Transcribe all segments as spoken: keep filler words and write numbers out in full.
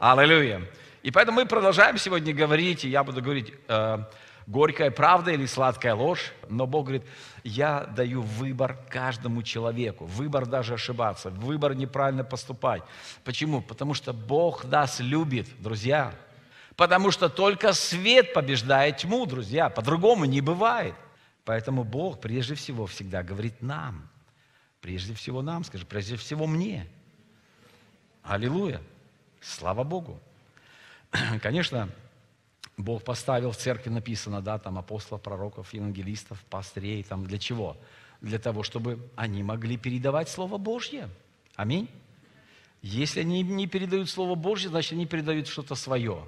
Аллилуйя. И поэтому мы продолжаем сегодня говорить, и я буду говорить э, горькая правда или сладкая ложь, но Бог говорит, я даю выбор каждому человеку, выбор даже ошибаться, выбор неправильно поступать. Почему? Потому что Бог нас любит, друзья. Потому что только свет побеждает тьму, друзья, по-другому не бывает. Поэтому Бог прежде всего всегда говорит нам, прежде всего нам, скажи, прежде всего мне. Аллилуйя! Слава Богу! Конечно, Бог поставил в церкви, написано, да, там апостолов, пророков, евангелистов, пастырей, там для чего? Для того, чтобы они могли передавать Слово Божье. Аминь. Если они не передают Слово Божье, значит, они передают что-то свое.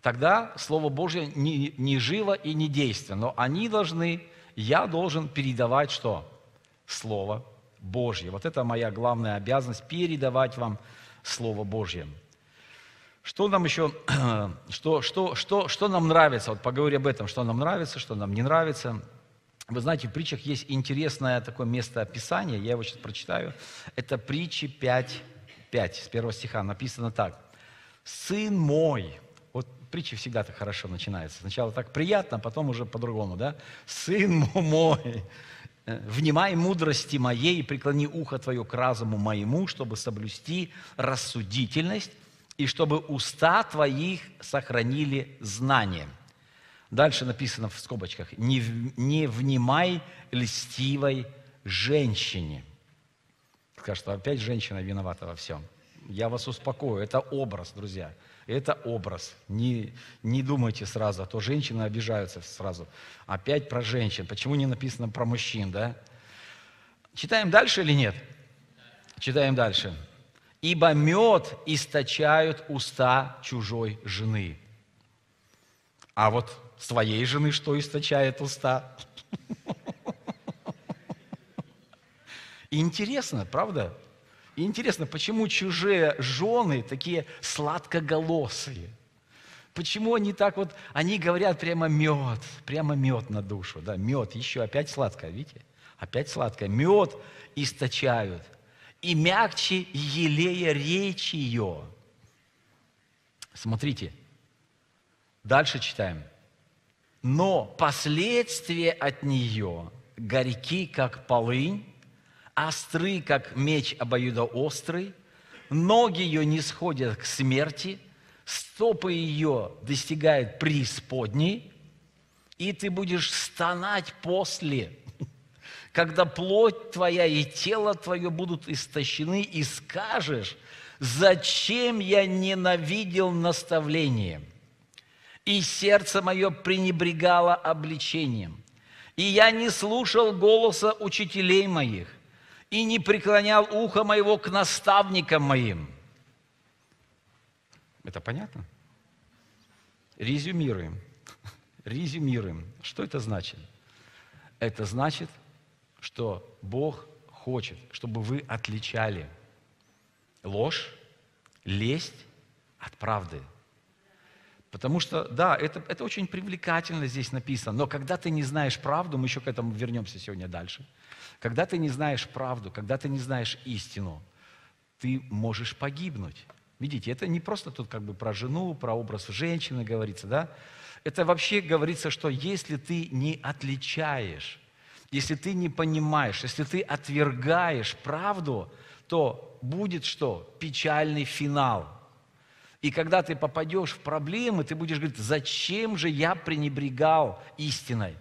Тогда Слово Божье не, не жило и не действенно. Но они должны, я должен передавать что? Слово Божье. Вот это моя главная обязанность, передавать вам Слово Божье. Что нам еще, что, что, что, что нам нравится? Вот поговорим об этом, что нам нравится, что нам не нравится. Вы знаете, в притчах есть интересное такое место Писания, я его сейчас прочитаю. Это притчи пять, пять, с первого стиха написано так. «Сын мой». Вот притчи всегда так хорошо начинаются. Сначала так приятно, потом уже по-другому, да? «Сын мой». «Внимай мудрости моей, преклони ухо твое к разуму моему, чтобы соблюсти рассудительность, и чтобы уста твоих сохранили знание». Дальше написано в скобочках. «Не, не внимай льстивой женщине». Скажешь, что опять женщина виновата во всем. Я вас успокою, это образ, друзья. Это образ. Не, не думайте сразу, а то женщины обижаются сразу. Опять про женщин. Почему не написано про мужчин, да? Читаем дальше или нет? Читаем дальше. «Ибо мед источают уста чужой жены». А вот своей жены что источает уста? Интересно, правда? И интересно, почему чужие жены такие сладкоголосые? Почему они так вот, они говорят прямо мед, прямо мед на душу, да, мед, еще опять сладкое, видите? Опять сладкое. Мед источают, и мягче елея речь ее. Смотрите, дальше читаем. «Но последствия от нее горьки, как полынь, остры, как меч обоюдоострый, ноги ее не сходят к смерти, стопы ее достигают преисподней, и ты будешь стонать после, когда плоть твоя и тело твое будут истощены, и скажешь, зачем я ненавидел наставление, и сердце мое пренебрегало обличением, и я не слушал голоса учителей моих, и не преклонял ухо моего к наставникам моим». Это понятно? Резюмируем. Резюмируем. Что это значит? Это значит, что Бог хочет, чтобы вы отличали ложь, лесть от правды. Потому что, да, это, это очень привлекательно здесь написано, но когда ты не знаешь правду, мы еще к этому вернемся сегодня дальше, когда ты не знаешь правду, когда ты не знаешь истину, ты можешь погибнуть. Видите, это не просто тут как бы про жену, про образ женщины говорится, да? Это вообще говорится, что если ты не отличаешь, если ты не понимаешь, если ты отвергаешь правду, то будет что? Печальный финал. И когда ты попадешь в проблемы, ты будешь говорить, зачем же я пренебрегал истиной?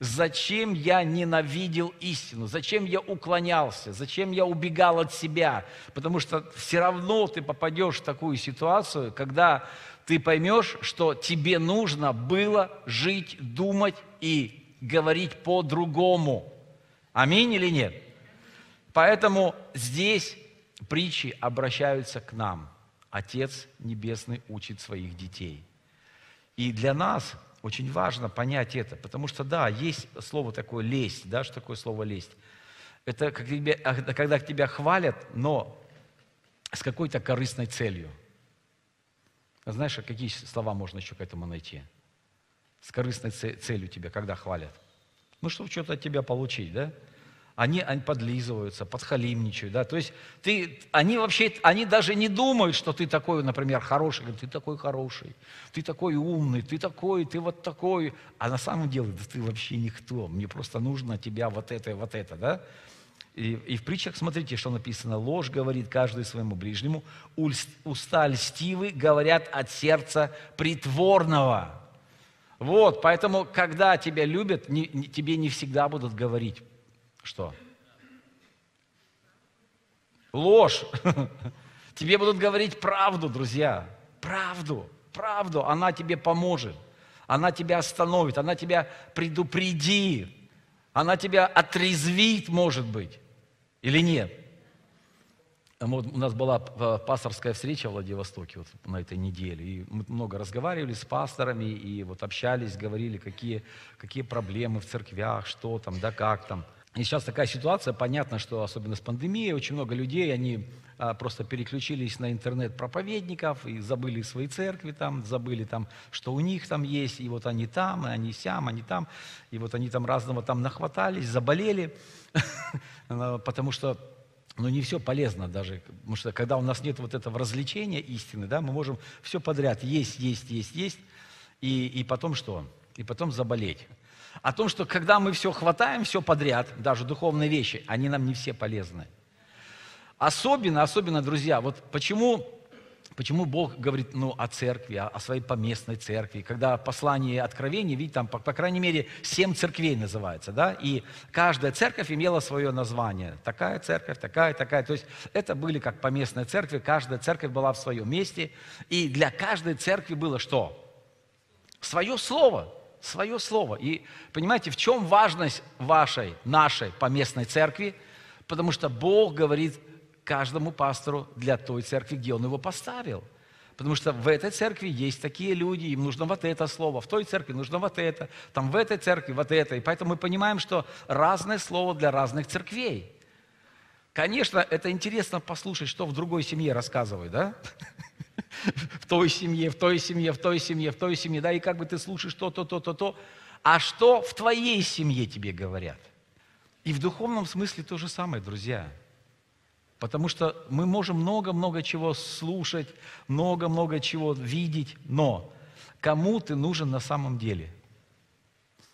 Зачем я ненавидел истину? Зачем я уклонялся? Зачем я убегал от себя? Потому что все равно ты попадешь в такую ситуацию, когда ты поймешь, что тебе нужно было жить, думать и говорить по-другому. Аминь или нет? Поэтому здесь притчи обращаются к нам. Отец Небесный учит своих детей. И для нас очень важно понять это, потому что, да, есть слово такое «лесть», да, что такое слово «лесть»? Это когда тебя хвалят, но с какой-то корыстной целью. Знаешь, а какие слова можно еще к этому найти? С корыстной целью тебя когда хвалят? Ну, чтобы что-то от тебя получить, да? они, они подлизываются, подхалимничают, да, то есть ты, они вообще, они даже не думают, что ты такой, например, хороший, говорят, ты такой хороший, ты такой умный, ты такой, ты вот такой, а на самом деле, да ты вообще никто, мне просто нужно тебя вот это и вот это, да. И, и в притчах, смотрите, что написано, ложь говорит каждый своему ближнему, уста льстивы говорят от сердца притворного. Вот, поэтому, когда тебя любят, не, не, тебе не всегда будут говорить, что? Ложь. Тебе будут говорить правду, друзья. Правду, правду. Она тебе поможет. Она тебя остановит. Она тебя предупредит. Она тебя отрезвит, может быть. Или нет? Вот у нас была пасторская встреча в Владивостоке вот на этой неделе. И мы много разговаривали с пасторами, и вот общались, говорили, какие, какие проблемы в церквях, что там, да как там. И сейчас такая ситуация, понятно, что особенно с пандемией, очень много людей, они а, просто переключились на интернет-проповедников и забыли свои церкви там, забыли там, что у них там есть, и вот они там, и они сям, они там, и вот они там разного там нахватались, заболели, потому что но не все полезно даже, потому что когда у нас нет вот этого развлечения истины, да, мы можем все подряд есть, есть, есть, есть, и, и потом что? И потом заболеть. О том, что когда мы все хватаем, все подряд, даже духовные вещи, они нам не все полезны. Особенно, особенно, друзья, вот почему... Почему Бог говорит ну, о церкви, о своей поместной церкви? Когда послание Откровения, видите, там, по, по крайней мере, семь церквей называется, да? И каждая церковь имела свое название. Такая церковь, такая, такая. То есть это были как поместные церкви, каждая церковь была в своем месте. И для каждой церкви было что? Свое слово, свое слово. И понимаете, в чем важность вашей, нашей поместной церкви? Потому что Бог говорит каждому пастору для той церкви, где он его поставил. Потому что в этой церкви есть такие люди, им нужно вот это слово, в той церкви нужно вот это, там в этой церкви вот это. И поэтому мы понимаем, что разное слово для разных церквей. Конечно, это интересно послушать, что в другой семье рассказывают, да? В той семье, в той семье, в той семье, в той семье, да? И как бы ты слушаешь то, то, то, то, то. А что в твоей семье тебе говорят? И в духовном смысле то же самое, друзья. Потому что мы можем много-много чего слушать, много-много чего видеть, но кому ты нужен на самом деле?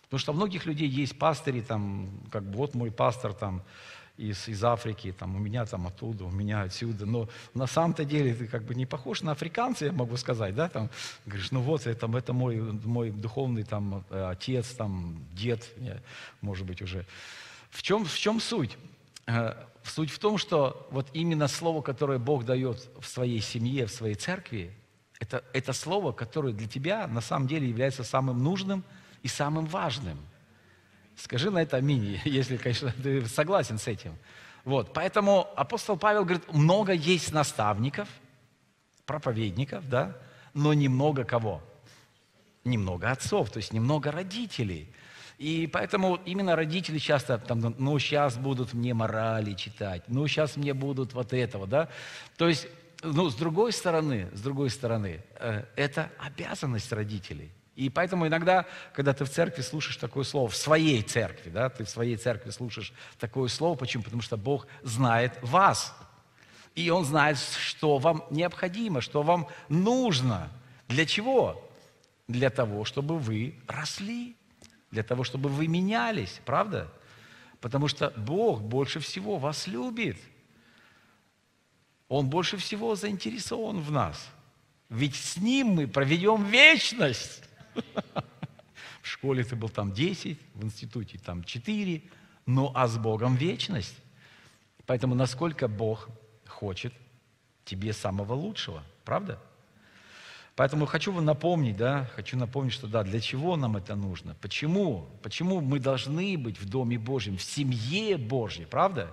Потому что у многих людей есть пастыри, там, как бы вот мой пастор там, из, из Африки, там, у меня там оттуда, у меня отсюда, но на самом-то деле ты как бы не похож на африканца, я могу сказать, да, там, говоришь, ну вот, это, это мой, мой духовный там, отец, там, дед, может быть, уже. В чем, в чем суть? Суть в том, что вот именно слово, которое Бог дает в своей семье, в своей церкви, это, это слово, которое для тебя на самом деле является самым нужным и самым важным. Скажи на это аминь, если, конечно, ты согласен с этим. Вот. Поэтому апостол Павел говорит, много есть наставников, проповедников, да, но немного кого? Немного отцов, то есть немного родителей. И поэтому именно родители часто, там, ну, сейчас будут мне морали читать, ну, сейчас мне будут вот этого, да. То есть, ну, с другой стороны, с другой стороны, это обязанность родителей. И поэтому иногда, когда ты в церкви слушаешь такое слово, в своей церкви, да, ты в своей церкви слушаешь такое слово, почему? Потому что Бог знает вас. И Он знает, что вам необходимо, что вам нужно. Для чего? Для того, чтобы вы росли. Для того, чтобы вы менялись, правда? Потому что Бог больше всего вас любит. Он больше всего заинтересован в нас. Ведь с Ним мы проведем вечность. В школе ты был там десять, в институте там четыре, ну а с Богом вечность. Поэтому насколько Бог хочет тебе самого лучшего, правда? Поэтому хочу вам напомнить, да, хочу напомнить, что да, для чего нам это нужно? Почему? Почему мы должны быть в Доме Божьем, в семье Божьей, правда?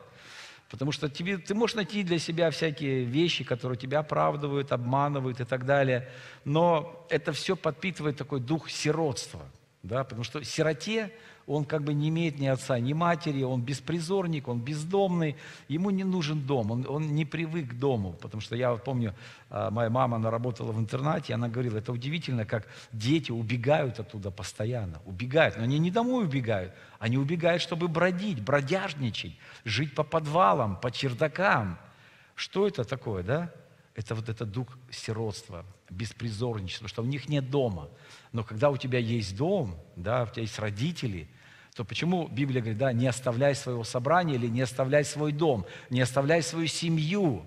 Потому что тебе, ты можешь найти для себя всякие вещи, которые тебя оправдывают, обманывают и так далее, но это все подпитывает такой дух сиротства, да, потому что сироте он как бы не имеет ни отца, ни матери, он беспризорник, он бездомный, ему не нужен дом, он, он не привык к дому, потому что я вот помню, моя мама, она работала в интернате, она говорила, это удивительно, как дети убегают оттуда постоянно, убегают, но они не домой убегают, они убегают, чтобы бродить, бродяжничать, жить по подвалам, по чердакам. Что это такое, да? Это вот этот дух сиротства, беспризорничества, что у них нет дома. Но когда у тебя есть дом, да, у тебя есть родители, то почему Библия говорит, да, не оставляй своего собрания или не оставляй свой дом, не оставляй свою семью?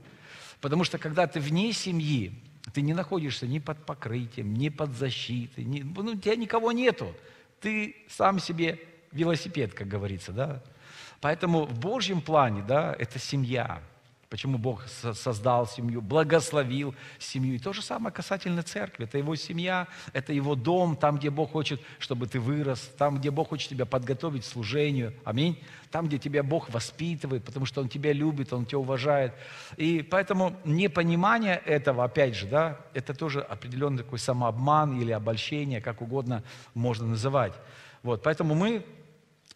Потому что когда ты вне семьи, ты не находишься ни под покрытием, ни под защитой, ни, ну, у тебя никого нету. Ты сам себе велосипед, как говорится, да? Поэтому в Божьем плане, да, это семья. Почему Бог создал семью, благословил семью. И то же самое касательно церкви. Это его семья, это его дом, там, где Бог хочет, чтобы ты вырос, там, где Бог хочет тебя подготовить к служению. Аминь. Там, где тебя Бог воспитывает, потому что Он тебя любит, Он тебя уважает. И поэтому непонимание этого, опять же, да, это тоже определенный такой самообман или обольщение, как угодно можно называть. Вот, поэтому мы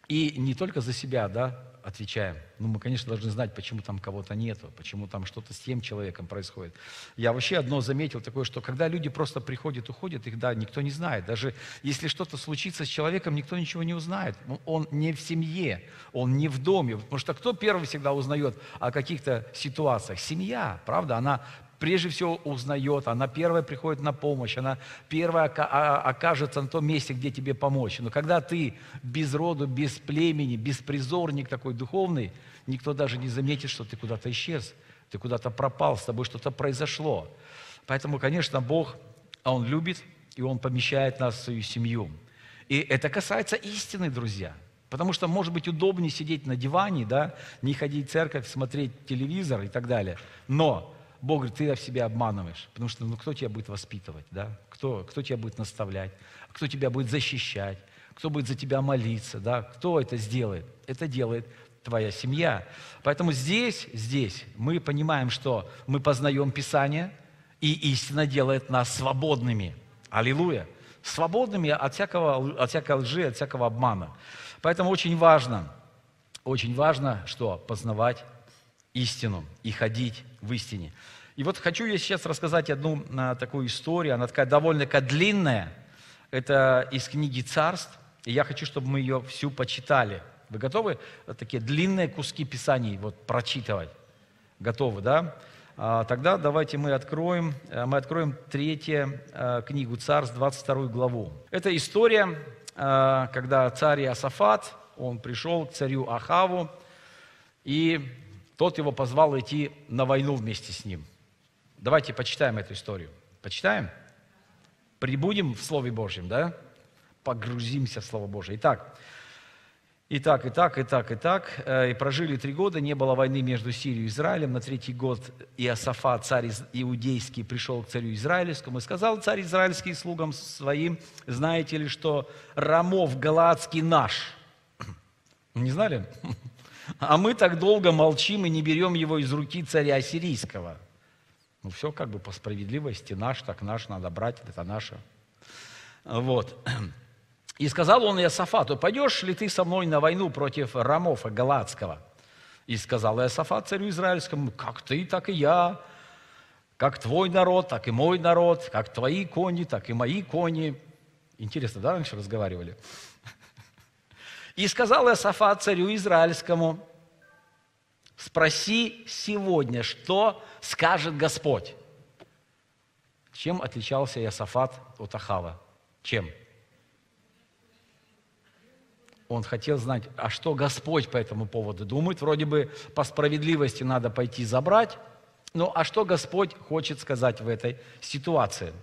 и не только за себя, да, отвечаем. Ну, мы, конечно, должны знать, почему там кого-то нету, почему там что-то с тем человеком происходит. Я вообще одно заметил такое, что когда люди просто приходят, уходят, их, да, никто не знает. Даже если что-то случится с человеком, никто ничего не узнает. Он не в семье, он не в доме. Потому что кто первый всегда узнает о каких-то ситуациях? Семья, правда? Она прежде всего узнает, она первая приходит на помощь, она первая окажется на том месте, где тебе помочь. Но когда ты без роду, без племени, беспризорник такой духовный, никто даже не заметит, что ты куда-то исчез, ты куда-то пропал, с тобой что-то произошло. Поэтому, конечно, Бог, Он любит, и Он помещает нас в свою семью. И это касается истины, друзья. Потому что, может быть, удобнее сидеть на диване, да, не ходить в церковь, смотреть телевизор и так далее. Но Бог говорит, ты в себя обманываешь, потому что ну, кто тебя будет воспитывать, да? кто, кто тебя будет наставлять, кто тебя будет защищать, кто будет за тебя молиться, да? Кто это сделает? Это делает твоя семья. Поэтому здесь, здесь мы понимаем, что мы познаем Писание, и истина делает нас свободными. Аллилуйя! Свободными от всякого, от всякой лжи, от всякого обмана. Поэтому очень важно, очень важно, что познавать истину и ходить в истине. И вот хочу я сейчас рассказать одну а, такую историю, она такая довольно-таки длинная, это из книги «Царств», и я хочу, чтобы мы ее всю почитали. Вы готовы вот такие длинные куски Писаний вот прочитывать? Готовы, да? А, тогда давайте мы откроем, мы откроем третью а, книгу «Царств», двадцать вторую главу. Это история, а, когда царь Иосафат, он пришел к царю Ахаву, и тот его позвал идти на войну вместе с ним. Давайте почитаем эту историю. Почитаем? Прибудем в Слове Божьем, да? Погрузимся в Слово Божье. Итак, итак, итак, итак, итак. И прожили три года, не было войны между Сирией и Израилем. На третий год Иосафат, царь иудейский, пришел к царю израильскому и сказал царь израильский слугам своим, знаете ли, что Рамов Галаадский наш? Не знали? А мы так долго молчим и не берем его из руки царя ассирийского. Ну, все как бы по справедливости. Наш, так наш, надо брать, это наше. Вот. И сказал он Иосафату, пойдешь ли ты со мной на войну против Рамофа Галаадского? И сказал Иосафат царю израильскому, как ты, так и я. Как твой народ, так и мой народ. Как твои кони, так и мои кони. Интересно, да, раньше разговаривали? И сказал Иосафат царю израильскому, спроси сегодня, что скажет Господь. Чем отличался Иосафат от Ахава? Чем? Он хотел знать, а что Господь по этому поводу думает? Вроде бы по справедливости надо пойти забрать, но а что Господь хочет сказать в этой ситуации?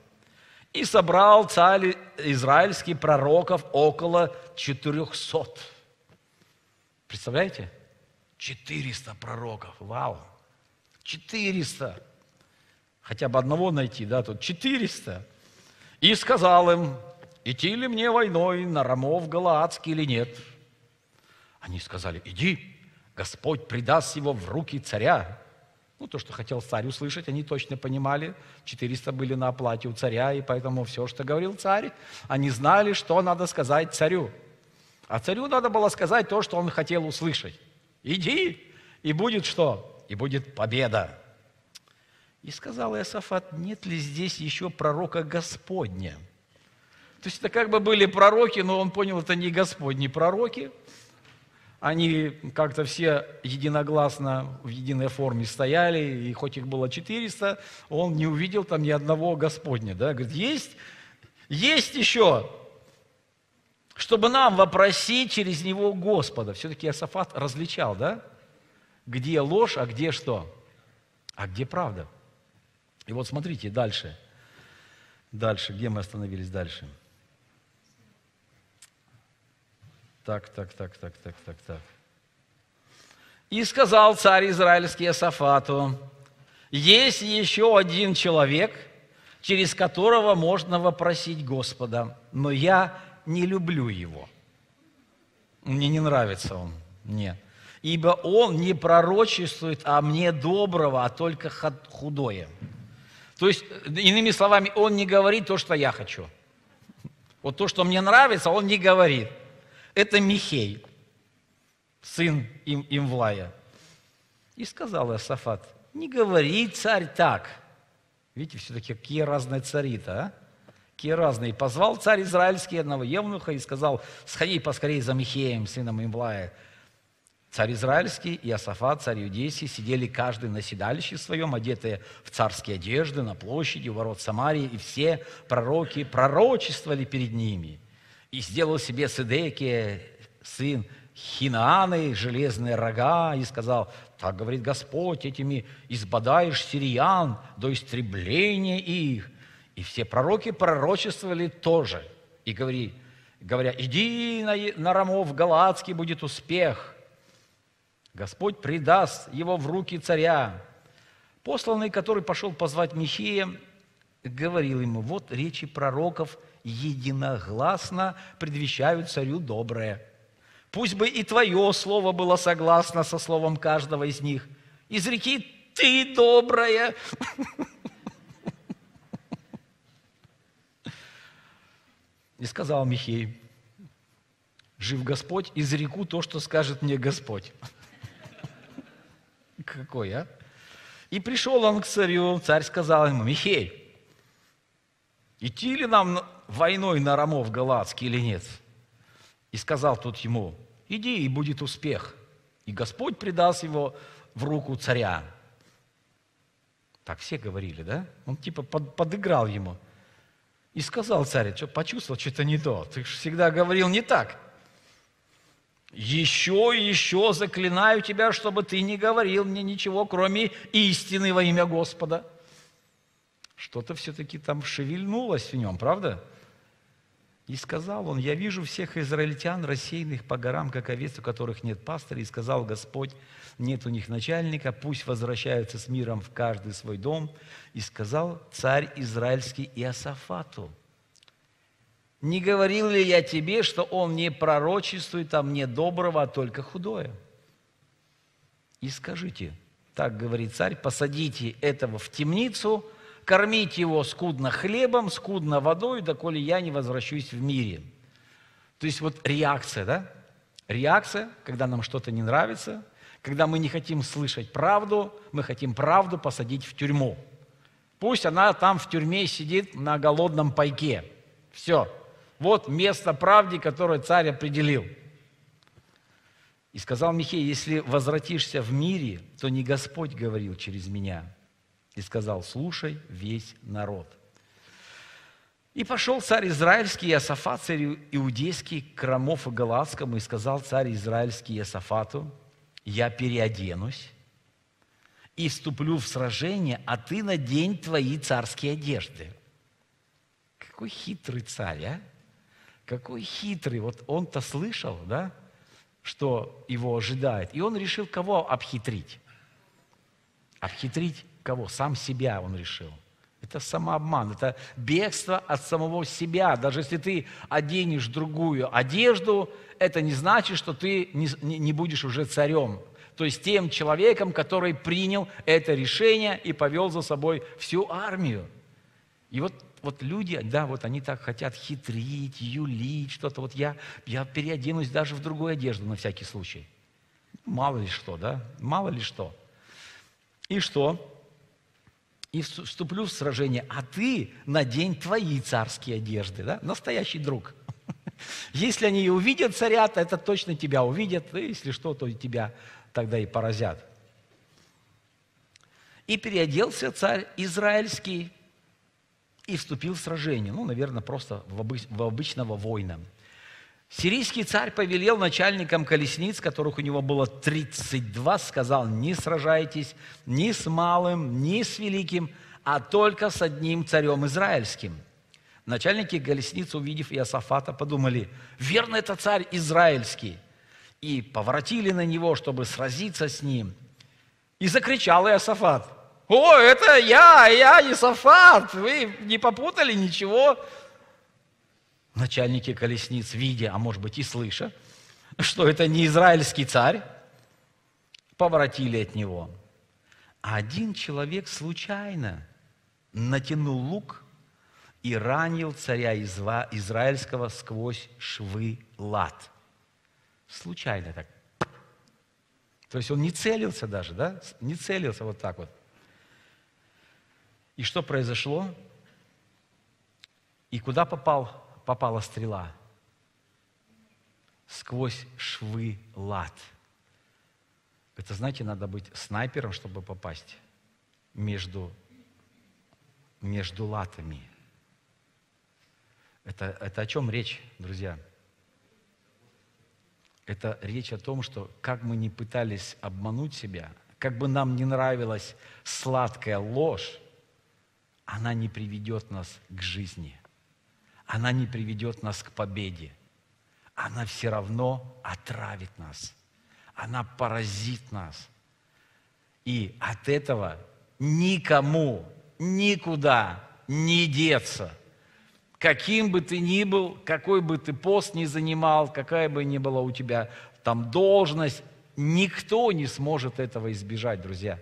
И собрал царь израильский пророков около четырехсот. Представляете? четыреста пророков. Вау! четыреста. Хотя бы одного найти, да, тут четыреста. И сказал им, идти ли мне войной на Рамов Галаадский или нет? Они сказали, иди, Господь предаст его в руки царя. Ну, то, что хотел царь услышать, они точно понимали. четыреста были на оплате у царя, и поэтому все, что говорил царь, они знали, что надо сказать царю. А царю надо было сказать то, что он хотел услышать. Иди, и будет что? И будет победа. И сказал Иосафат: нет ли здесь еще пророка Господня? То есть это как бы были пророки, но он понял, это не Господни пророки. Они как-то все единогласно, в единой форме стояли, и хоть их было четыреста, он не увидел там ни одного Господня. Да? Говорит, есть, есть еще, чтобы нам вопросить через него Господа. Все-таки Иосафат различал, да? Где ложь, а где что? А где правда? И вот смотрите дальше. Дальше, где мы остановились дальше? Так, так, так, так, так, так, так. «И сказал царь израильский Иосафату: есть еще один человек, через которого можно вопросить Господа, но я не люблю его. Мне не нравится он, мне. Ибо он не пророчествует, а мне доброго, а только худое». То есть, иными словами, он не говорит то, что я хочу. Вот то, что мне нравится, он не говорит. Это Михей, сын им, Имлая. И сказал Иосафат: не говори, царь, так. Видите, все-таки какие разные цари-то, а? Какие разные. Позвал царь израильский одного евнуха и сказал: сходи поскорее за Михеем, сыном Имлая. Царь израильский и Иосафат, царь иудейский, сидели каждый на седалище своем, одетые в царские одежды, на площади у ворот Самарии, и все пророки пророчествовали перед ними. И сделал себе Седекия, сын Хинааны, железные рога, и сказал: так говорит Господь, этими избадаешь сириян до истребления их. И все пророки пророчествовали тоже. И говори, говоря: иди на, на Рамов Галаадский, будет успех. Господь предаст его в руки царя. Посланный, который пошел позвать Михея, говорил ему: вот речи пророков единогласно предвещают царю доброе. Пусть бы и твое слово было согласно со словом каждого из них. Изреки ты доброе. И сказал Михей: жив Господь, изреку то, что скажет мне Господь. Какой, а? И пришел он к царю, царь сказал ему: Михей, идти ли нам войной на Рамов Галаадский или нет? И сказал тот ему: иди, и будет успех, и Господь предаст его в руку царя. Так все говорили, да? Он типа под, подыграл ему. И сказал царь, что почувствовал, что-то не то. Ты же всегда говорил не так. Еще, еще заклинаю тебя, чтобы ты не говорил мне ничего, кроме истины во имя Господа. Что-то все-таки там шевельнулось в нем, правда? И сказал он: я вижу всех израильтян, рассеянных по горам, как овец, у которых нет пастыря. И сказал Господь: нет у них начальника, пусть возвращаются с миром в каждый свой дом. И сказал царь израильский Иосафату: не говорил ли я тебе, что он не пророчествует о мне доброго, а только худое? И скажите, так говорит царь, посадите этого в темницу, кормить его скудно хлебом, скудно водой, доколе я не возвращусь в мире. То есть вот реакция, да? Реакция, когда нам что-то не нравится, когда мы не хотим слышать правду, мы хотим правду посадить в тюрьму. Пусть она там в тюрьме сидит на голодном пайке. Все. Вот место правде, которое царь определил. И сказал Михей: если возвратишься в мире, то не Господь говорил через меня. И сказал: слушай весь народ. И пошел царь израильский Иосафат, царь иудейский, к Рамофу Галаадскому, и сказал царь израильский Иосафату: я переоденусь и вступлю в сражение, а ты надень твои царские одежды. Какой хитрый царь, а? Какой хитрый. Вот он-то слышал, да, что его ожидает. И он решил кого обхитрить? Обхитрить кого? Сам себя он решил. Это самообман, это бегство от самого себя. Даже если ты оденешь другую одежду, это не значит, что ты не, не будешь уже царем. То есть тем человеком, который принял это решение и повел за собой всю армию. И вот вот люди, да, вот они так хотят хитрить, юлить, что-то. Вот я, я переоденусь даже в другую одежду на всякий случай. Мало ли что, да? Мало ли что. И что? И вступлю в сражение, а ты надень твои царские одежды, да? Настоящий друг. Если они и увидят царя, то это точно тебя увидят, и если что, то тебя тогда и поразят. И переоделся царь израильский и вступил в сражение. Ну, наверное, просто в, обыч... в обычного воина. Сирийский царь повелел начальникам колесниц, которых у него было тридцать два, сказал: не сражайтесь ни с малым, ни с великим, а только с одним царем израильским. Начальники колесниц, увидев Иосафата, подумали: верно, это царь израильский. И поворотили на него, чтобы сразиться с ним. И закричал Иосафат: о, это я, я Иосафат, вы не попутали ничего? Начальники колесниц, видя, а может быть и слыша, что это не израильский царь, поворотили от него. А один человек случайно натянул лук и ранил царя израильского сквозь швы лад. Случайно так. То есть он не целился даже, да? Не целился вот так вот. И что произошло? И куда попал? Попала стрела сквозь швы лад. Это, знаете, надо быть снайпером, чтобы попасть между, между латами. Это, это о чем речь, друзья? Это речь о том, что как мы ни пытались обмануть себя, как бы нам ни нравилась сладкая ложь, она не приведет нас к жизни. Она не приведет нас к победе. Она все равно отравит нас. Она поразит нас. И от этого никому, никуда не деться. Каким бы ты ни был, какой бы ты пост ни занимал, какая бы ни была у тебя там должность, никто не сможет этого избежать, друзья.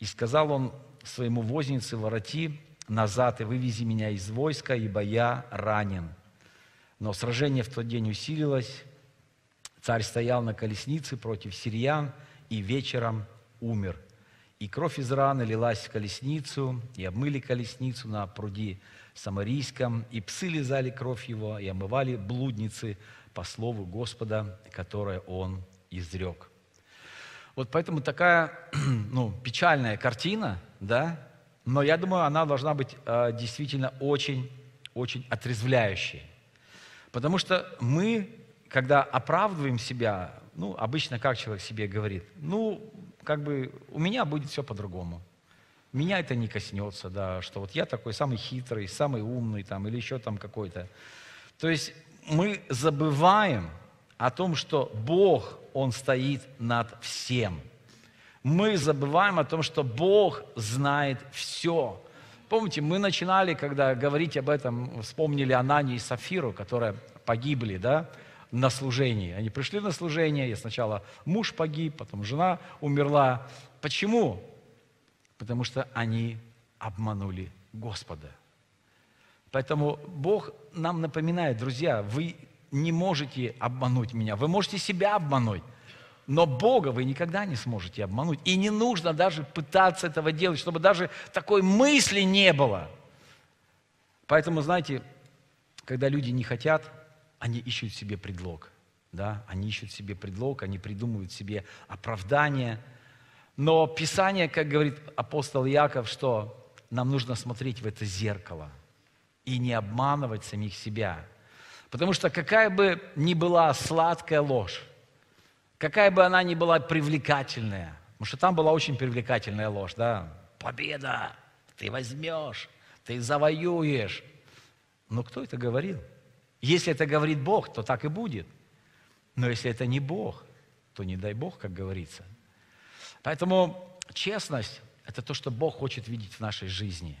И сказал он своему вознице: вороти назад и вывези меня из войска, ибо я ранен. Но сражение в тот день усилилось. Царь стоял на колеснице против сириян и вечером умер. И кровь из раны лилась в колесницу, и обмыли колесницу на пруде Самарийском, и псы лизали кровь его, и омывали блудницы по слову Господа, которое он изрек. Вот поэтому такая, ну, печальная картина, да? Но я думаю, она должна быть э, действительно очень-очень отрезвляющей. Потому что мы, когда оправдываем себя, ну, обычно как человек себе говорит: ну, как бы у меня будет все по-другому. Меня это не коснется, да, что вот я такой самый хитрый, самый умный там, или еще там какой-то. То есть мы забываем о том, что Бог, Он стоит над всем. Мы забываем о том, что Бог знает все. Помните, мы начинали, когда говорить об этом, вспомнили Ананию и Сафиру, которые погибли, да, на служении. Они пришли на служение, и сначала муж погиб, потом жена умерла. Почему? Потому что они обманули Господа. Поэтому Бог нам напоминает: друзья, вы не можете обмануть меня, вы можете себя обмануть. Но Бога вы никогда не сможете обмануть. И не нужно даже пытаться этого делать, чтобы даже такой мысли не было. Поэтому, знаете, когда люди не хотят, они ищут себе предлог. Да? Они ищут себе предлог, они придумывают себе оправдание. Но Писание, как говорит апостол Иаков, что нам нужно смотреть в это зеркало и не обманывать самих себя. Потому что какая бы ни была сладкая ложь, какая бы она ни была привлекательная, потому что там была очень привлекательная ложь, да? Победа, ты возьмешь, ты завоюешь. Но кто это говорил? Если это говорит Бог, то так и будет. Но если это не Бог, то не дай Бог, как говорится. Поэтому честность – это то, что Бог хочет видеть в нашей жизни.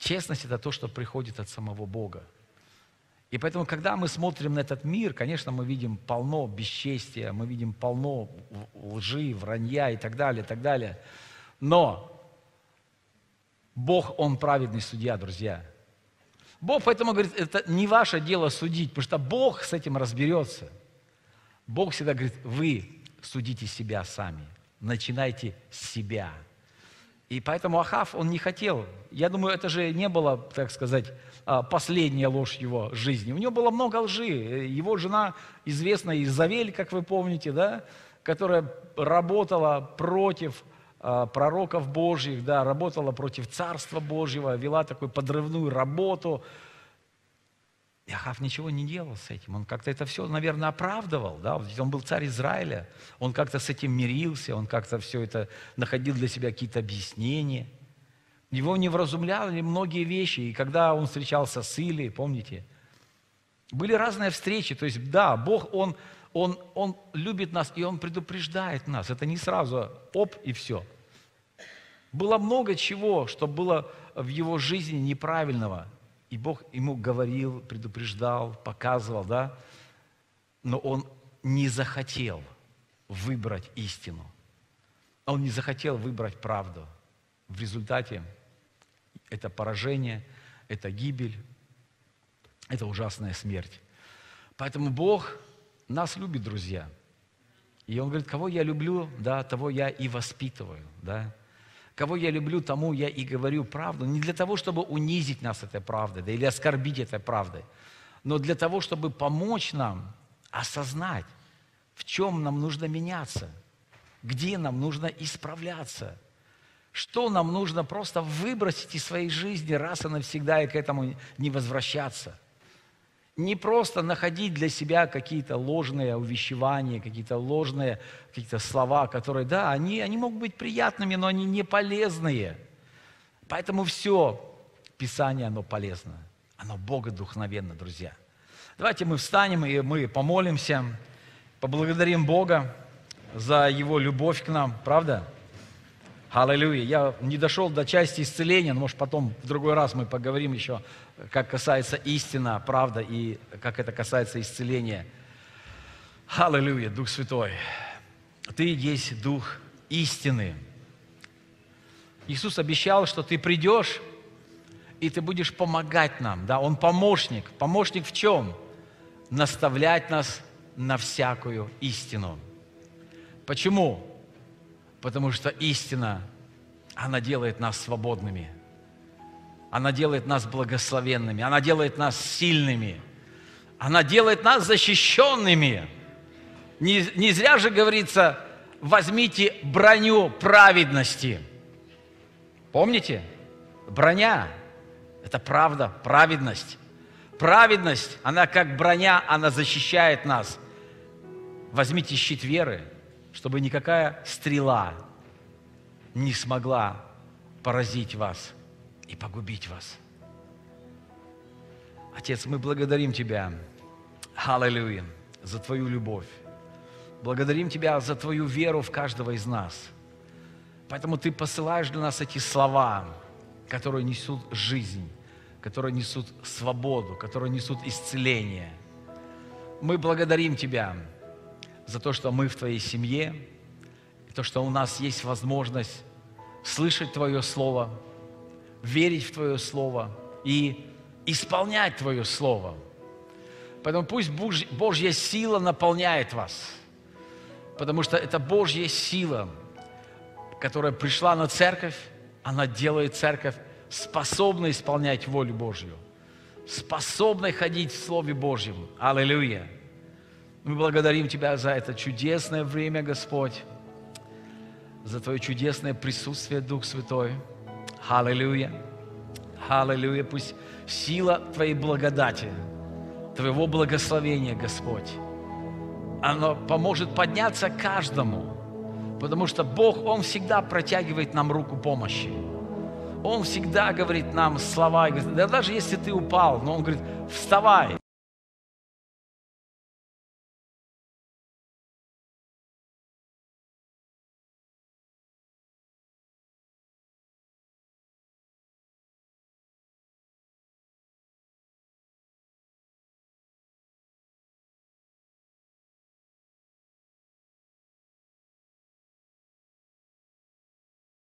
Честность – это то, что приходит от самого Бога. И поэтому, когда мы смотрим на этот мир, конечно, мы видим полно бесчестия, мы видим полно лжи, вранья и так далее, и так далее. Но Бог, Он праведный судья, друзья. Бог поэтому говорит, это не ваше дело судить, потому что Бог с этим разберется. Бог всегда говорит, вы судите себя сами, начинайте с себя. И поэтому Ахав, он не хотел. Я думаю, это же не было, так сказать, последняя ложь его жизни. У него было много лжи. Его жена, известная Изавель, как вы помните, да, которая работала против пророков Божьих, да, работала против Царства Божьего, вела такую подрывную работу. И Ахав ничего не делал с этим. Он как-то это все, наверное, оправдывал. Да? Он был царь Израиля. Он как-то с этим мирился. Он как-то все это находил для себя какие-то объяснения. Его не вразумляли многие вещи. И когда он встречался с Илией, помните, были разные встречи. То есть, да, Бог, Он, он, он любит нас, и Он предупреждает нас. Это не сразу оп и все. Было много чего, что было в его жизни неправильного. И Бог ему говорил, предупреждал, показывал, да? Но он не захотел выбрать истину. Он не захотел выбрать правду. В результате это поражение, это гибель, это ужасная смерть. Поэтому Бог нас любит, друзья. И Он говорит, кого я люблю, да, того я и воспитываю, да? Кого я люблю, тому я и говорю правду. Не для того, чтобы унизить нас этой правдой, да, или оскорбить этой правдой, но для того, чтобы помочь нам осознать, в чем нам нужно меняться, где нам нужно исправляться, что нам нужно просто выбросить из своей жизни раз и навсегда и к этому не возвращаться. Не просто находить для себя какие-то ложные увещевания, какие-то ложные какие-то слова, которые, да, они, они могут быть приятными, но они не полезные. Поэтому все Писание, оно полезно. Оно богодухновенно, друзья. Давайте мы встанем и мы помолимся, поблагодарим Бога за Его любовь к нам, правда? Аллилуйя. Я не дошел до части исцеления, но, может, потом в другой раз мы поговорим еще, как касается истина, правда, и как это касается исцеления. Аллилуйя, Дух Святой. Ты есть Дух истины. Иисус обещал, что ты придешь, и ты будешь помогать нам. Да? Он помощник. Помощник в чем? Наставлять нас на всякую истину. Почему? Потому что истина, она делает нас свободными. Она делает нас благословенными. Она делает нас сильными. Она делает нас защищенными. Не, не зря же говорится, возьмите броню праведности. Помните? Броня – это правда, праведность. Праведность, она как броня, она защищает нас. Возьмите щит веры, чтобы никакая стрела не смогла поразить вас и погубить вас. Отец, мы благодарим Тебя, аллилуйя, за Твою любовь. Благодарим Тебя за Твою веру в каждого из нас. Поэтому Ты посылаешь для нас эти слова, которые несут жизнь, которые несут свободу, которые несут исцеление. Мы благодарим Тебя за то, что мы в Твоей семье, и то, что у нас есть возможность слышать Твое Слово, верить в Твое Слово и исполнять Твое Слово. Поэтому пусть Божья сила наполняет вас, потому что это Божья сила, которая пришла на церковь, она делает церковь способной исполнять волю Божью, способной ходить в Слове Божьем. Аллилуйя! Мы благодарим Тебя за это чудесное время, Господь, за Твое чудесное присутствие, Дух Святой. Аллилуйя! Аллилуйя! Пусть сила Твоей благодати, Твоего благословения, Господь, она поможет подняться каждому, потому что Бог, Он всегда протягивает нам руку помощи. Он всегда говорит нам слова, и говорит, да даже если ты упал, но Он говорит, вставай,